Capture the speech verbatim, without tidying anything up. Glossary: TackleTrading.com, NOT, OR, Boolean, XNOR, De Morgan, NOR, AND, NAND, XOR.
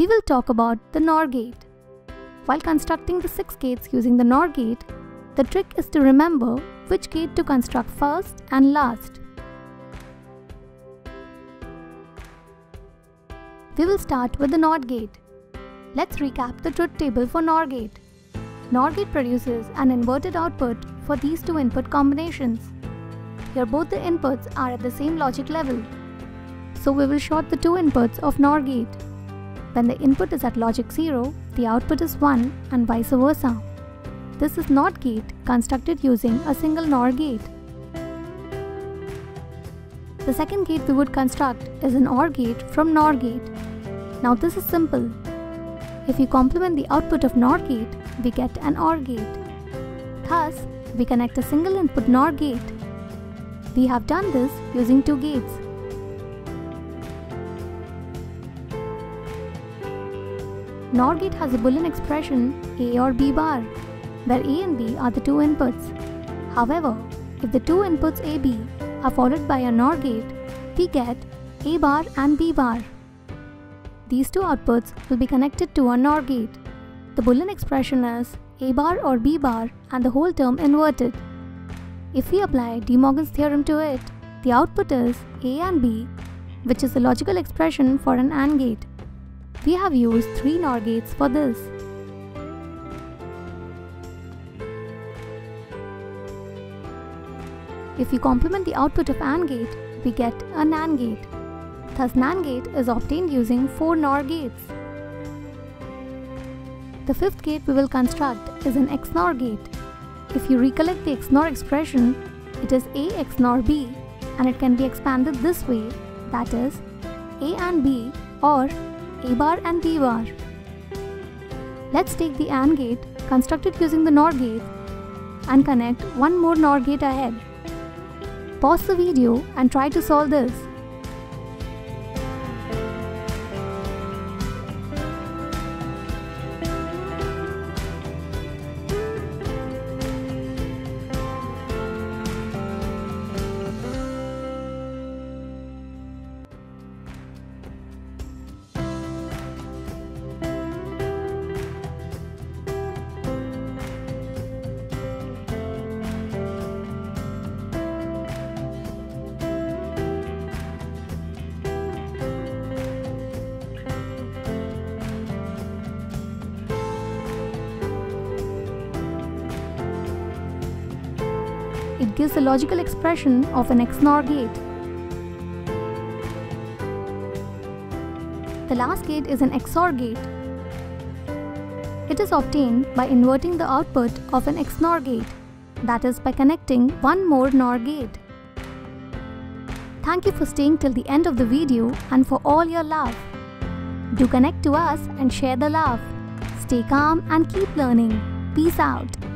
we will talk about the NOR gate. While constructing the six gates using the NOR gate, the trick is to remember which gate to construct first and last. We will start with the NOT gate. Let's recap the truth table for NOR gate. NOR gate produces an inverted output for these two input combinations. Here both the inputs are at the same logic level. So we will short the two inputs of NOR gate. When the input is at logic zero, the output is one and vice versa. This is NOT gate constructed using a single NOR gate. The second gate we would construct is an OR gate from NOR gate. Now this is simple. If we complement the output of NOR gate, we get an OR gate. Thus, we connect a single input NOR gate. We have done this using two gates. NOR gate has a Boolean expression A or B bar, where A and B are the two inputs. However, if the two inputs A B are followed by a NOR gate, we get A bar and B bar. These two outputs will be connected to a NOR gate. The Boolean expression is A bar or B bar and the whole term inverted. If we apply De Morgan's theorem to it, the output is A and B, which is the logical expression for an AND gate. We have used three NOR gates for this. If we complement the output of AND gate, we get a NAND gate. Thus, NAND gate is obtained using four NOR gates. The fifth gate we will construct is an X NOR gate. If you recollect the X NOR expression, it is A X NOR B, and it can be expanded this way, that is, A and B or A bar and B bar. Let's take the AND gate constructed using the NOR gate and connect one more NOR gate ahead. Pause the video and try to solve this. It gives the logical expression of an X NOR gate. The last gate is an X O R gate. It is obtained by inverting the output of an X NOR gate, that is, by connecting one more NOR gate. Thank you for staying till the end of the video and for all your love. Do connect to us and share the love. Stay calm and keep learning. Peace out.